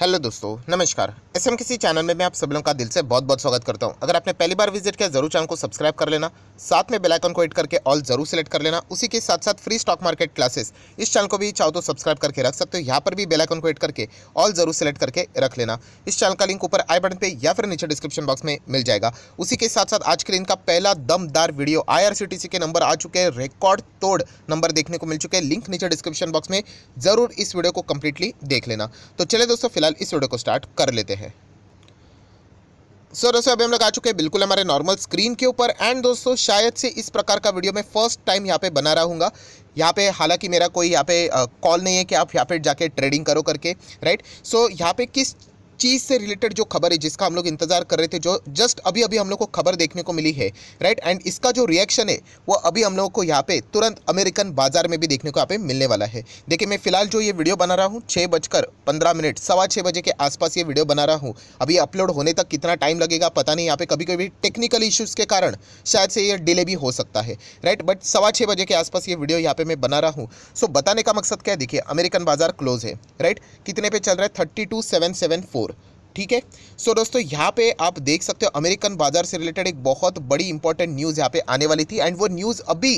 Hello दोस्तों नमस्कार। SMKC channel में मैं आप सब लोगों का दिल से बहुत बहुत स्वागत करता हूं। अगर आपने पहली बार विजिट किया जरूर चैनल को सब्सक्राइब कर लेना, साथ में बेल आइकन को हिट करके ऑल जरूर सेलेक्ट कर लेना। उसी के साथ साथ फ्री स्टॉक मार्केट क्लासेस इस चैनल को भी चाहो तो सब्सक्राइब करके रख सकते हो, यहाँ पर भी बेल आइकन को हिट करके ऑल जरूर सेलेक्ट करके रख लेना। इस चैनल का लिंक ऊपर आई बटन पर या फिर नीचे डिस्क्रिप्शन बॉक्स में मिल जाएगा। उसी के साथ साथ आज के दिन का पहला दमदार वीडियो, IRCITC के नंबर आ चुके हैं, रिकॉर्ड तोड़ नंबर देखने को मिल चुके हैं। लिंक नीचे डिस्क्रिप्शन बॉक्स में, जरूर इस वीडियो को कंप्लीटली देख लेना। तो चले दोस्तों इस वीडियो को स्टार्ट कर लेते हैं। सो दोस्तों अभी हम लोग आ चुके हैं बिल्कुल हमारे नॉर्मल स्क्रीन के ऊपर। एंड दोस्तों शायद से इस प्रकार का वीडियो मैं फर्स्ट टाइम यहाँ पे बना रहूँगा। यहाँ पे हालांकि मेरा कोई यहाँ पे कॉल नहीं है कि आप यहाँ पे जाके ट्रेडिंग करो करके, राइट। सो यहाँ पे किस चीज़ से रिलेटेड जो खबर है जिसका हम लोग इंतजार कर रहे थे, जो जस्ट अभी अभी हम लोग को खबर देखने को मिली है, राइट। एंड इसका जो रिएक्शन है वो अभी हम लोग को यहाँ पे तुरंत अमेरिकन बाजार में भी देखने को यहाँ पे मिलने वाला है। देखिए मैं फिलहाल जो ये वीडियो बना रहा हूँ 6:15, 6:15 बजे के आसपास ये वीडियो बना रहा हूँ। अभी अपलोड होने तक कितना टाइम लगेगा पता नहीं, यहाँ पे कभी कभी टेक्निकल इश्यूज़ के कारण शायद से ये डिले भी हो सकता है, राइट। बट 6:15 बजे के आसपास ये वीडियो यहाँ पे मैं बना रहा हूँ। सो बताने का मकसद क्या है, देखिए अमेरिकन बाजार क्लोज है, राइट। कितने पे चल रहा है, 32,774, ठीक है। सो दोस्तों यहाँ पे आप देख सकते हो अमेरिकन बाजार से रिलेटेड एक बहुत बड़ी इंपॉर्टेंट न्यूज़ यहाँ पे आने वाली थी। एंड वो न्यूज़ अभी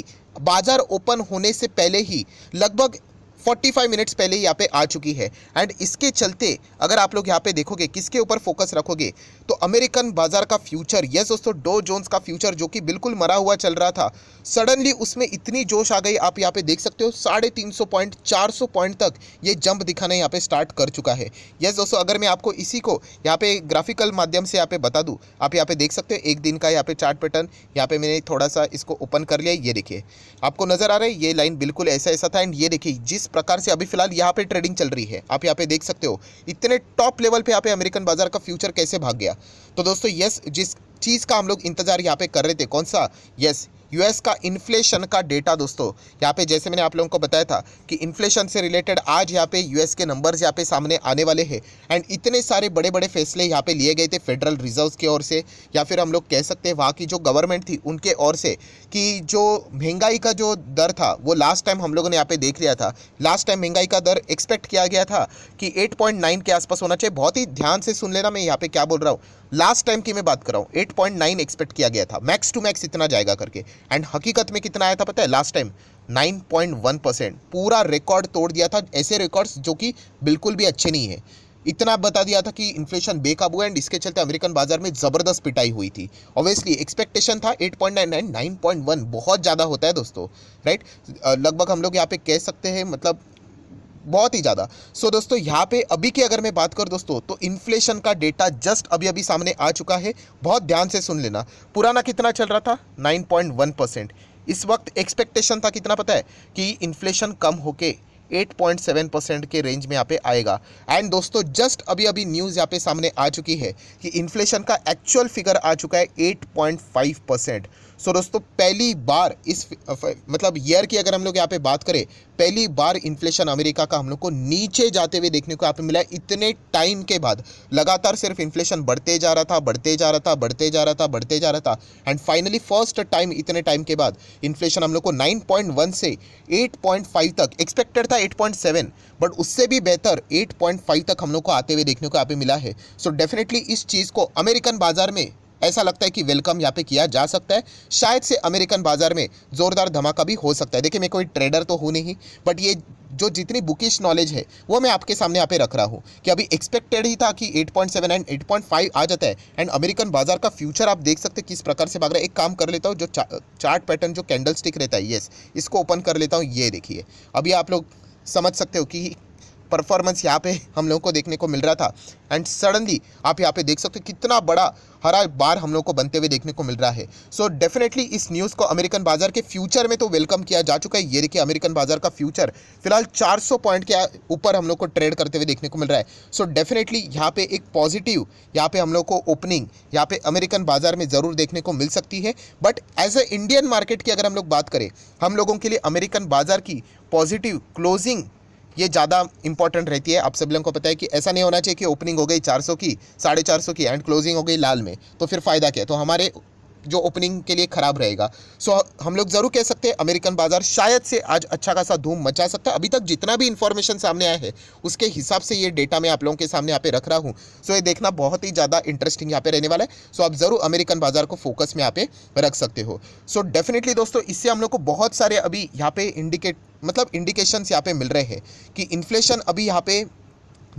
बाजार ओपन होने से पहले ही लगभग 45 मिनट्स पहले यहाँ पे आ चुकी है। एंड इसके चलते अगर आप लोग यहाँ पे देखोगे किसके ऊपर फोकस रखोगे तो अमेरिकन बाजार का फ्यूचर, यस दोस्तों डो जोन्स का फ्यूचर जो कि बिल्कुल मरा हुआ चल रहा था, सडनली उसमें इतनी जोश आ गई। आप यहाँ पे देख सकते हो 350 पॉइंट 400 पॉइंट तक ये जंप दिखाना यहाँ पे स्टार्ट कर चुका है। यस दोस्तों अगर मैं आपको इसी को यहाँ पे ग्राफिकल माध्यम से यहाँ पे बता दूँ, आप यहाँ पे देख सकते हो एक दिन का यहाँ पे चार्ट पैटर्न, यहाँ पे मैंने थोड़ा सा इसको ओपन कर लिया। ये देखिए आपको नजर आ रहा है ये लाइन बिल्कुल ऐसा ऐसा था। एंड ये देखिए जिस प्रकार से अभी फिलहाल यहाँ पे ट्रेडिंग चल रही है, आप यहाँ पे देख सकते हो इतने टॉप लेवल पे यहाँ पे अमेरिकन बाजार का फ्यूचर कैसे भाग गया। तो दोस्तों यस जिस चीज़ का हम लोग इंतजार यहाँ पे कर रहे थे, कौन सा, यस यूएस का इन्फ्लेशन का डेटा। दोस्तों यहाँ पे जैसे मैंने आप लोगों को बताया था कि इन्फ्लेशन से रिलेटेड आज यहाँ पे यूएस के नंबर्स यहाँ पे सामने आने वाले हैं। एंड इतने सारे बड़े बड़े फैसले यहाँ पे लिए गए थे फेडरल रिजर्व्स की ओर से, या फिर हम लोग कह सकते हैं वहाँ की जो गवर्नमेंट थी उनके ओर से, कि जो महंगाई का जो दर था वो लास्ट टाइम हम लोगों ने यहाँ पे देख लिया था। लास्ट टाइम महंगाई का दर एक्सपेक्ट किया गया था कि 8.9 के आसपास होना चाहिए। बहुत ही ध्यान से सुन लेना मैं यहाँ पे क्या बोल रहा हूँ, लास्ट टाइम की मैं बात कर रहा हूँ। 8.9 एक्सपेक्ट किया गया था मैक्स टू मैक्स इतना जाएगा करके। एंड हकीकत में कितना आया था पता है, लास्ट टाइम 9.1%। पूरा रिकॉर्ड तोड़ दिया था, ऐसे रिकॉर्ड्स जो कि बिल्कुल भी अच्छे नहीं है। इतना बता दिया था कि इन्फ्लेशन बेकाबू है एंड इसके चलते अमेरिकन बाजार में ज़बरदस्त पिटाई हुई थी। ऑब्वियसली एक्सपेक्टेशन था 8.99, 9.1 बहुत ज़्यादा होता है दोस्तों, राइट। लगभग हम लोग यहाँ पे कह सकते हैं मतलब बहुत ही ज़्यादा। सो दोस्तों यहाँ पे अभी की अगर मैं बात करूँ दोस्तों तो इन्फ्लेशन का डेटा जस्ट अभी अभी सामने आ चुका है। बहुत ध्यान से सुन लेना, पुराना कितना चल रहा था 9.1%। इस वक्त एक्सपेक्टेशन था कितना पता है कि इन्फ्लेशन कम होके 8.7% के रेंज में यहाँ पे आएगा। एंड दोस्तों जस्ट अभी अभी न्यूज़ यहाँ पे सामने आ चुकी है कि इन्फ्लेशन का एक्चुअल फिगर आ चुका है 8.5%। सो दोस्तों पहली बार इस मतलब ईयर की अगर हम लोग यहाँ पे बात करें, पहली बार इन्फ्लेशन अमेरिका का हम लोग को नीचे जाते हुए देखने को यहाँ पे मिला है। इतने टाइम के बाद लगातार सिर्फ इन्फ्लेशन बढ़ते जा रहा था। एंड फाइनली फर्स्ट टाइम इतने टाइम के बाद इन्फ्लेशन हम लोग को 9.1 से 8.5 तक, एक्सपेक्टेड था 8.7 बट उससे भी बेहतर 8.5 तक हम लोग को आते हुए देखने को यहाँ पे मिला है। सो डेफिनेटली इस चीज़ को अमेरिकन बाजार में ऐसा लगता है कि वेलकम यहाँ पे किया जा सकता है। शायद से अमेरिकन बाजार में ज़ोरदार धमाका भी हो सकता है। देखिए मैं कोई ट्रेडर तो हूँ नहीं, बट ये जो जितनी बुकिश नॉलेज है वो मैं आपके सामने यहाँ पे रख रहा हूँ कि अभी एक्सपेक्टेड ही था कि 8.7 एंड 8.5 आ जाता है। एंड अमेरिकन बाजार का फ्यूचर आप देख सकते हैं किस प्रकार से भाग रहा है। एक काम कर लेता हूँ, जो चार्ट पैटर्न जो कैंडल स्टिक रहता है, येस इसको ओपन कर लेता हूँ। ये देखिए अभी आप लोग समझ सकते हो कि परफॉर्मेंस यहाँ पे हम लोगों को देखने को मिल रहा था। एंड सडनली आप यहाँ पे देख सकते हो कितना बड़ा हरा बार हम लोगों को बनते हुए देखने को मिल रहा है। सो डेफिनेटली इस न्यूज़ को अमेरिकन बाजार के फ्यूचर में तो वेलकम किया जा चुका है। ये देखिए अमेरिकन बाजार का फ्यूचर फिलहाल 400 पॉइंट के ऊपर हम लोग को ट्रेड करते हुए देखने को मिल रहा है। सो डेफिनेटली यहाँ पे एक पॉजिटिव यहाँ पे हम लोग को ओपनिंग यहाँ पे अमेरिकन बाजार में ज़रूर देखने को मिल सकती है। But as a Indian market की अगर हम लोग बात करें, हम लोगों के लिए अमेरिकन बाजार की पॉजिटिव क्लोजिंग ये ज़्यादा इंपॉर्टेंट रहती है। आप सब लोगों को पता है कि ऐसा नहीं होना चाहिए कि ओपनिंग हो गई 400 की, 450 की एंड क्लोजिंग हो गई लाल में, तो फिर फ़ायदा क्या है। तो हमारे जो ओपनिंग के लिए खराब रहेगा। सो हम लोग जरूर कह सकते हैं अमेरिकन बाजार शायद से आज अच्छा खासा धूम मचा सकता है। अभी तक जितना भी इंफॉर्मेशन सामने आया है उसके हिसाब से ये डेटा मैं आप लोगों के सामने यहाँ पे रख रहा हूँ। सो ये देखना बहुत ही ज़्यादा इंटरेस्टिंग यहाँ पे रहने वाला है। सो आप जरूर अमेरिकन बाजार को फोकस में यहाँ पे रख सकते हो। सो डेफिनेटली दोस्तों इससे हम लोग को बहुत सारे अभी यहाँ पे इंडिकेशंस यहाँ पे मिल रहे हैं कि इन्फ्लेशन अभी यहाँ पे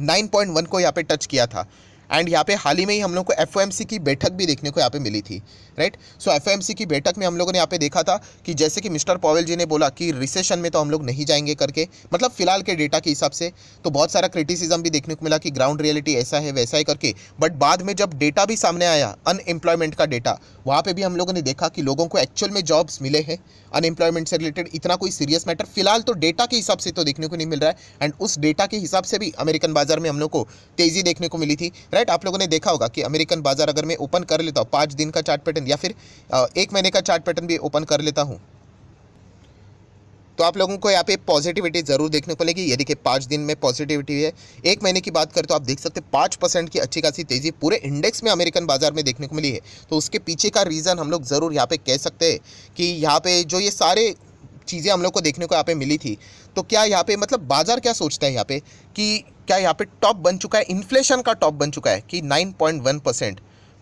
9.1 को यहाँ पे टच किया था एंड यहाँ पे हाल ही में ही हम लोग को एफओएमसी की बैठक भी देखने को यहाँ पे मिली थी, राइट। सो एफओएमसी की बैठक में हम लोगों ने यहाँ पे देखा था कि जैसे कि मिस्टर पॉवेल जी ने बोला कि रिसेशन में तो हम लोग नहीं जाएंगे करके, मतलब फिलहाल के डेटा के हिसाब से। तो बहुत सारा क्रिटिसिज्म भी देखने को मिला कि ग्राउंड रियलिटी ऐसा है वैसा है करके, बट बाद में जब डेटा भी सामने आया अनएम्प्लॉयमेंट का डेटा, वहाँ पर भी हम लोगों ने देखा कि लोगों को एक्चुअल में जॉब्स मिले हैं। अनएम्प्लॉयमेंट से रिलेटेड इतना कोई सीरियस मैटर फिलहाल तो डेटा के हिसाब से तो देखने को नहीं मिल रहा है एंड उस डेटा के हिसाब से भी अमेरिकन बाजार में हम लोग को तेज़ी देखने को मिली थी, राइट। आप लोगों ने देखा होगा कि अमेरिकन बाजार अगर मैं ओपन कर लेता हूँ 5 दिन का चार्ट पैटर्न या फिर 1 महीने का चार्ट पैटर्न भी ओपन कर लेता हूँ तो आप लोगों को यहाँ पे पॉजिटिविटी जरूर देखने को मिलेगी। यदि कि 5 दिन में पॉजिटिविटी है, 1 महीने की बात करें तो आप देख सकते हैं 5% की अच्छी खासी तेज़ी पूरे इंडेक्स में अमेरिकन बाजार में देखने को मिली है। तो उसके पीछे का रीज़न हम लोग ज़रूर यहाँ पे कह सकते हैं कि यहाँ पे जो ये सारे चीज़ें हम लोग को देखने को यहाँ पे मिली थी। तो क्या यहाँ पे मतलब बाजार क्या सोचता है यहाँ पे कि क्या यहाँ पे टॉप बन चुका है, इन्फ्लेशन का टॉप बन चुका है कि 9.1%,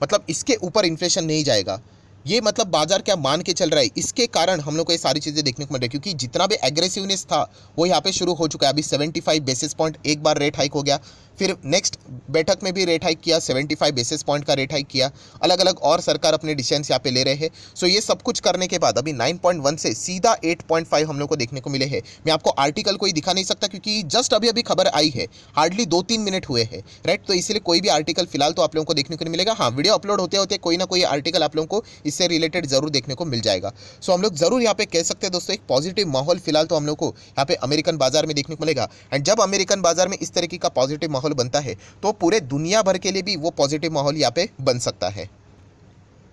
मतलब इसके ऊपर इन्फ्लेशन नहीं जाएगा। ये मतलब बाजार क्या मान के चल रहा है, इसके कारण हम लोग को ये सारी चीज़ें देखने को मिल रही है क्योंकि जितना भी एग्रेसिवनेस था वो यहाँ पे शुरू हो चुका है। अभी 75 बेसिस पॉइंट एक बार रेट हाइक हो गया, फिर नेक्स्ट बैठक में भी रेट हाइक किया, 75 बेसिस पॉइंट का रेट हाइक किया, अलग अलग और सरकार अपने डिसीजंस यहाँ पे ले रहे हैं। सो ये सब कुछ करने के बाद अभी 9.1 से सीधा 8.5 हम लोग को देखने को मिले हैं। मैं आपको आर्टिकल कोई दिखा नहीं सकता क्योंकि जस्ट अभी अभी खबर आई है, हार्डली 2-3 मिनट हुए हैं, राइट। तो इसलिए कोई भी आर्टिकल फिलहाल तो आप लोगों को देखने को नहीं मिलेगा। हाँ, वीडियो अपलोड होते होते कोई ना कोई आर्टिकल आप लोगों को इससे रिलेटेड जरूर देखने को मिल जाएगा। सो हम लोग जरूर यहाँ पे कह सकते हैं दोस्तों एक पॉजिटिव माहौल फिलहाल तो हम लोग को यहाँ पे अमेरिकन बाजार में देखने को मिलेगा। एंड जब अमेरिकन बाजार में इस तरीके का पॉजिटिव माहौल बनता है तो पूरे दुनिया भर के लिए भी वो पॉजिटिव माहौल यहाँ पे बन सकता है।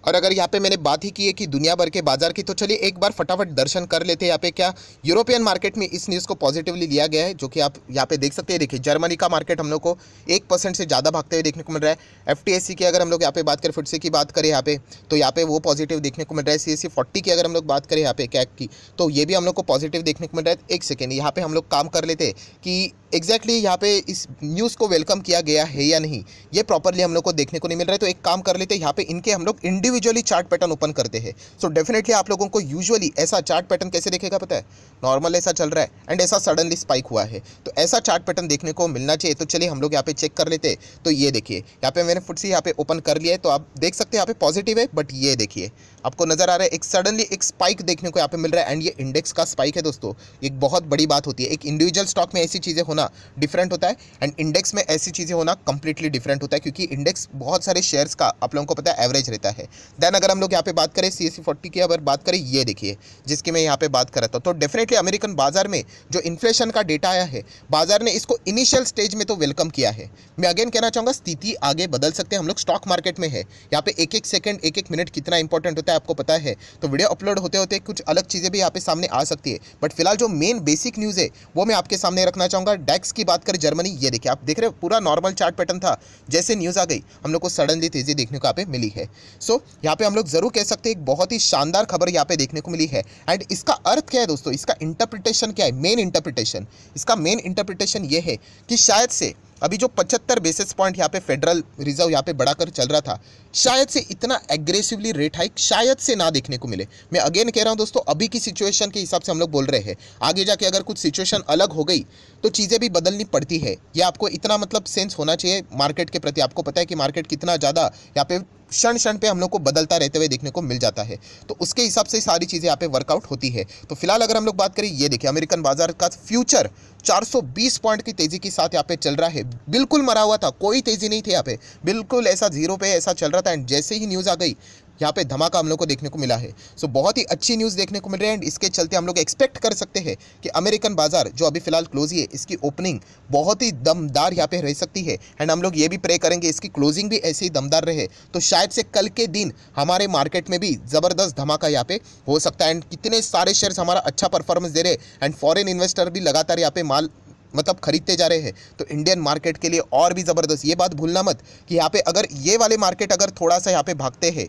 और अगर यहाँ पे मैंने बात ही की है कि दुनिया भर के बाजार की, तो चलिए एक बार फटाफट दर्शन कर लेते हैं यहाँ पे क्या यूरोपियन मार्केट में इस न्यूज़ को पॉजिटिवली लिया गया है, जो कि आप यहाँ पे देख सकते हैं। देखिए जर्मनी का मार्केट हम लोग को 1% से ज़्यादा भागते हुए देखने को मिल रहा है। FTSE की अगर हम लोग यहाँ पे बात करें, FTSE की बात करें यहाँ पे, तो यहाँ पे वो पॉजिटिव देखने को मिल रहा है। CAC 40 की अगर हम लोग बात करें यहाँ पे CAC की, तो ये भी हम लोग को पॉजिटिव देखने को मिल रहा है। 1 सेकेंड यहाँ पे हम लोग काम कर लेते कि एग्जैक्टली यहाँ पे इस न्यूज़ को वेलकम किया गया है या नहीं, ये प्रॉपरली हम लोग को देखने को नहीं मिल रहा है। तो एक काम कर लेते हैं यहाँ पे इनके हम लोग इंडिविजुअली चार्ट पैटर्न ओपन करते हैं। सो डेफिनेटली आप लोगों को यूजुअली ऐसा चार्ट पैटर्न कैसे देखेगा पता है, नॉर्मल ऐसा चल रहा है एंड ऐसा सडनली स्पाइक हुआ है, तो ऐसा चार्ट पैटर्न देखने को मिलना चाहिए। तो चलिए हम लोग यहाँ पे चेक कर लेते। तो ये देखिए यहाँ पे मैंने FTSE यहाँ पे ओपन कर लिया है, तो आप देख सकते हैं यहाँ पे पॉजिटिव है, बट ये देखिए आपको नजर आ रहा है एक सडनली एक स्पाइक देखने को यहाँ पे मिल रहा है एंड ये इंडेक्स का स्पाइक है दोस्तों। एक बहुत बड़ी बात होती है, एक इंडिविजुअल स्टॉक में ऐसी चीज़ें होना डिफरेंट होता है एंड इंडेक्स में ऐसी चीज़ें होना कंप्लीटली डिफरेंट होता है क्योंकि इंडेक्स बहुत सारे शेयर्स का आप लोगों को पता है एवरेज रहता है। देन अगर हम लोग यहाँ पे बात करें CAC 40 की अगर बात करें, ये देखिए जिसकी मैं यहाँ पे बात कर रहा था। तो डेफिनेटली अमेरिकन बाजार में जो इन्फ्लेशन का डेटा आया है, बाजार ने इसको इनिशियल स्टेज में तो वेलकम किया है। मैं अगेन कहना चाहूँगा स्थिति आगे बदल सकते हैं, हम लोग स्टॉक मार्केट में है, यहाँ पे 1-1 सेकंड 1-1 मिनट कितना इंपॉर्टेंट होता है आपको पता है। तो वीडियो अपलोड होते होते कुछ अलग चीज़ें भी यहाँ पे सामने आ सकती है, बट फिलहाल जो मेन बेसिक न्यूज़ है वो मैं आपके सामने रखना चाहूँगा। DAX की बात करें जर्मनी, ये देखिए आप देख रहे हो पूरा नॉर्मल चार्ट पैटर्न था, जैसे न्यूज़ आ गई हम लोग को सडनली तेज़ी देखने को यहाँ पे मिली है। सो यहाँ पे हम लोग जरूर कह सकते हैं एक बहुत ही शानदार खबर यहाँ पे देखने को मिली है। एंड इसका अर्थ क्या है दोस्तों, इसका इंटरप्रिटेशन क्या है, मेन इंटरप्रिटेशन, इसका मेन इंटरप्रिटेशन ये है कि शायद से अभी जो 75 बेसिस पॉइंट यहाँ पे फेडरल रिजर्व यहाँ पे बढ़ाकर चल रहा था, शायद से इतना एग्रेसिवली रेट हाइक शायद से ना देखने को मिले। मैं अगेन कह रहा हूँ दोस्तों अभी की सिचुएशन के हिसाब से हम लोग बोल रहे हैं, आगे जाके अगर कुछ सिचुएशन अलग हो गई तो चीज़ें भी बदलनी पड़ती है। यह आपको इतना मतलब सेंस होना चाहिए मार्केट के प्रति, आपको पता है कि मार्केट कितना ज़्यादा यहाँ पे क्षण क्षण पे हम लोग को बदलता रहते हुए देखने को मिल जाता है, तो उसके हिसाब से सारी चीज़ें यहाँ पे वर्कआउट होती है। तो फिलहाल अगर हम लोग बात करें, ये देखिए अमेरिकन बाजार का फ्यूचर 420 पॉइंट की तेज़ी के साथ यहाँ पे चल रहा है, बिल्कुल मरा हुआ था, कोई तेज़ी नहीं थी यहाँ पे, बिल्कुल ऐसा जीरो पे ऐसा चल रहा था एंड जैसे ही न्यूज़ आ गई यहाँ पे धमाका हम लोग को देखने को मिला है। सो बहुत ही अच्छी न्यूज़ देखने को मिल रही है एंड इसके चलते हम लोग एक्सपेक्ट कर सकते हैं कि अमेरिकन बाजार जो अभी फिलहाल क्लोज ही है, इसकी ओपनिंग बहुत ही दमदार यहाँ पे रह सकती है एंड हम लोग ये भी प्रे करेंगे इसकी क्लोजिंग भी ऐसे ही दमदार रहे। तो शायद से कल के दिन हमारे मार्केट में भी ज़बरदस्त धमाका यहाँ पे हो सकता है एंड कितने सारे शेयर्स हमारा अच्छा परफॉर्मेंस दे रहे हैं एंड फॉरेन इन्वेस्टर भी लगातार यहाँ पे माल मतलब खरीदते जा रहे हैं, तो इंडियन मार्केट के लिए और भी ज़बरदस्त। ये बात भूलना मत कि यहाँ पे अगर ये वाले मार्केट अगर थोड़ा सा यहाँ पे भागते हैं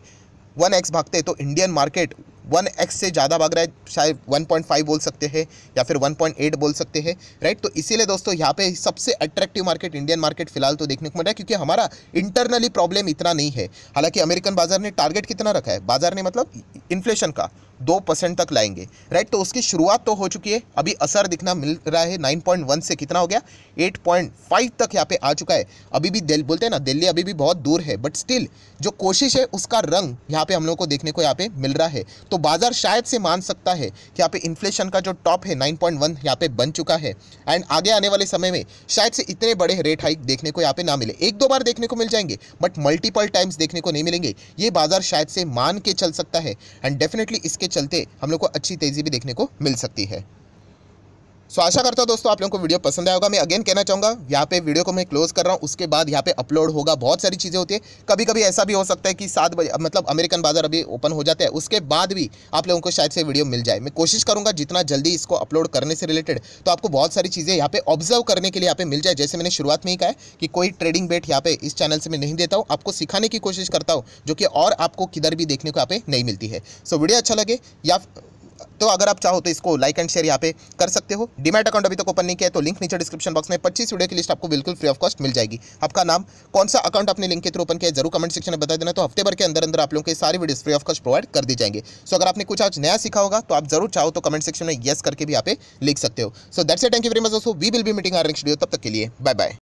1x भागते तो इंडियन मार्केट 1x से ज़्यादा भाग रहा है, शायद 1.5 बोल सकते हैं या फिर 1.8 बोल सकते हैं, राइट। तो इसीलिए दोस्तों यहाँ पे सबसे अट्रैक्टिव मार्केट इंडियन मार्केट फिलहाल तो देखने को मिल रहा है, क्योंकि हमारा इंटरनली प्रॉब्लम इतना नहीं है। हालांकि अमेरिकन बाजार ने टारगेट कितना रखा है, बाजार ने मतलब इन्फ्लेशन का 2% तक लाएंगे, राइट। तो उसकी शुरुआत तो हो चुकी है, अभी असर दिखना मिल रहा है। 9.1 से कितना हो गया, 8.5 तक यहाँ पे आ चुका है। अभी भी बोलते हैं ना दिल्ली अभी भी बहुत दूर है, बट स्टिल जो कोशिश है उसका रंग यहाँ पे हम लोगों को देखने को यहाँ पे मिल रहा है। तो बाजार शायद से मान सकता है कि यहाँ पे इन्फ्लेशन का जो टॉप है 9.1 यहाँ पे बन चुका है, एंड आगे आने वाले समय में शायद से इतने बड़े रेट हाइक देखने को यहाँ पे ना मिले। एक दो बार देखने को मिल जाएंगे बट मल्टीपल टाइम्स देखने को नहीं मिलेंगे, ये बाजार शायद से मान के चल सकता है। एंड डेफिनेटली इसके चलते हम लोग को अच्छी तेजी भी देखने को मिल सकती है। सो आशा करता हूँ दोस्तों आप लोगों को वीडियो पसंद आया होगा। मैं अगेन कहना चाहूँगा यहाँ पे वीडियो को मैं क्लोज कर रहा हूँ, उसके बाद यहाँ पे अपलोड होगा। बहुत सारी चीज़ें होती है, कभी कभी ऐसा भी हो सकता है कि 7 बजे मतलब अमेरिकन बाज़ार अभी ओपन हो जाता है, उसके बाद भी आप लोगों को शायद से वीडियो मिल जाए। मैं कोशिश करूँगा जितना जल्दी इसको अपलोड करने से रिलेटेड तो आपको बहुत सारी चीज़ें यहाँ पे ऑब्जर्व करने के लिए यहाँ पे मिल जाए। जैसे मैंने शुरुआत में ही कहा कि कोई ट्रेडिंग बेट यहाँ पे इस चैनल से मैं नहीं देता हूँ, आपको सिखाने की कोशिश करता हूँ जो कि और आपको किधर भी देखने को यहाँ पे नहीं मिलती है। सो वीडियो अच्छा लगे या तो अगर आप चाहो तो इसको लाइक एंड शेयर यहाँ पे कर सकते हो। डीमैट अकाउंट अभी तक ओपन नहीं किया है तो लिंक नीचे डिस्क्रिप्शन बॉक्स में 25 वीडियो की लिस्ट आपको बिल्कुल फ्री ऑफ कॉस्ट मिल जाएगी। आपका नाम, कौन सा अकाउंट आपने लिंक के थ्रू ओपन किया है, जरूर कमेंट सेक्शन में बता देना, तो हफ्ते भर के अंदर अंदर आप लोगों के सारी videos free of cost provide कर दी जाएंगे। सो अगर आपने कुछ आज नया सीखा होगा तो आप जरूर चाहो तो कमेंट सेक्शन में येस करके भी यहाँ पे लिख सकते हो। So that's it, thank you very much दोस्तों, we will be meeting our next video, तब तक के लिए बाय बाय।